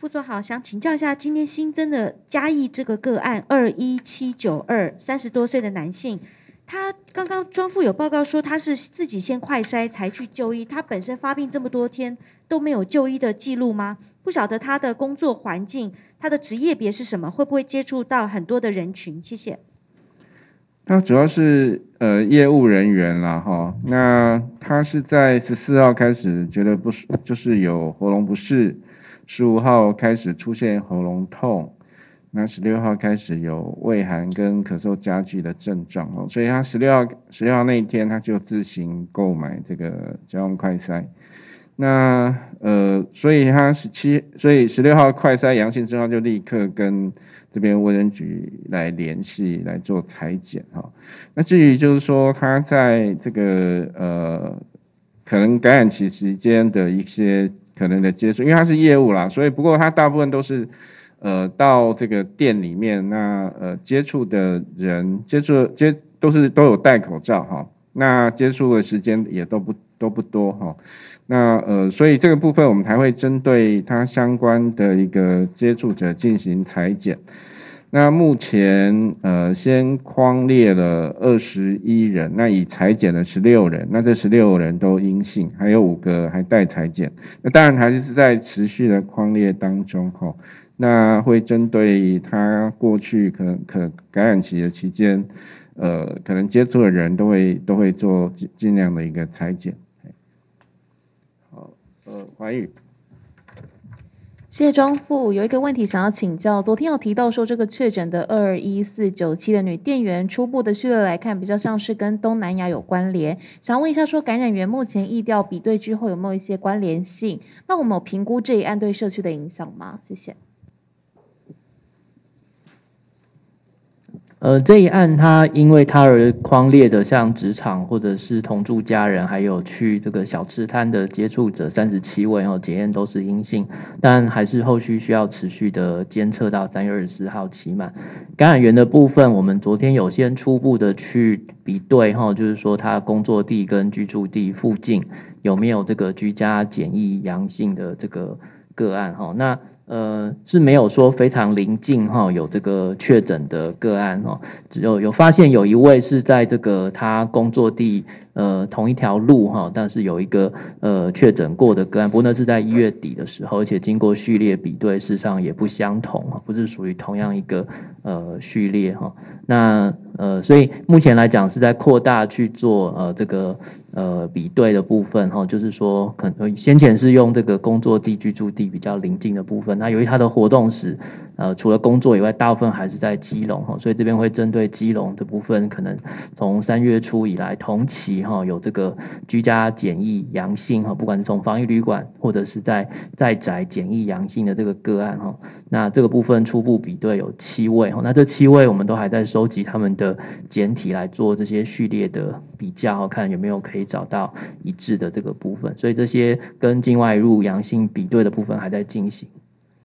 副总好，想请教一下，今天新增的嘉义这个个案21792，30多岁的男性，他刚刚庄副有报告说他是自己先快筛才去就医，他本身发病这么多天都没有就医的记录吗？不晓得他的工作环境、他的职业别是什么，会不会接触到很多的人群？谢谢。他主要是业务人员啦，哈，那他是在14号开始觉得不就是有喉咙不适。15号开始出现喉咙痛，那16号开始有畏寒跟咳嗽加剧的症状哦，所以他16号那一天他就自行购买这个家用快筛，那所以他16号快筛阳性之后就立刻跟这边卫生局来联系来做采检哈，那至于就是说他在这个可能感染期间的一些。可能的接触，因为他是业务啦，所以不过他大部分都是，到这个店里面，那接触的人都有戴口罩哈，那接触的时间也都不多哈，那所以这个部分我们还会针对他相关的一个接触者进行采检，那目前先匡列了21人，那已采检了16人，那这16人都阴性，还有5个还待采检，那当然还是在持续的匡列当中吼，那会针对他过去可能感染期的期间，可能接触的人都会做尽量的一个采检。好，华玉。谢谢庄副，有一个问题想要请教。昨天有提到说，这个确诊的21497的女店员，初步的序列来看，比较像是跟东南亚有关联。想问一下，说感染源目前疫调比对之后有没有一些关联性？那我们有评估这一案对社区的影响吗？谢谢。这一案它因为它而匡列的，像职场或者是同住家人，还有去这个小吃摊的接触者37位哦，检验都是阴性，但还是后续需要持续的监测到3月24号期满。感染源的部分，我们昨天有先初步的去比对哈，就是说他工作地跟居住地附近有没有这个居家检疫阳性的这个个案哈，那。是没有说非常临近哈，有这个确诊的个案哦，只有发现有一位是在这个他工作地同一条路哈，但是有一个确诊过的个案，不过那是在1月底的时候，而且经过序列比对，事实上也不相同，不是属于同样一个序列哈。那所以目前来讲是在扩大去做这个比对的部分哈，就是说可能先前是用这个工作地、居住地比较临近的部分。那由于他的活动史，除了工作以外，大部分还是在基隆哈，所以这边会针对基隆的部分，可能从3月初以来同期哈有这个居家检疫阳性哈，不管是从防疫旅馆或者是在宅检疫阳性的这个个案哈，那这个部分初步比对有7位哈，那这7位我们都还在收集他们的检体来做这些序列的比较，看有没有可以找到一致的这个部分，所以这些跟境外入阳性比对的部分还在进行。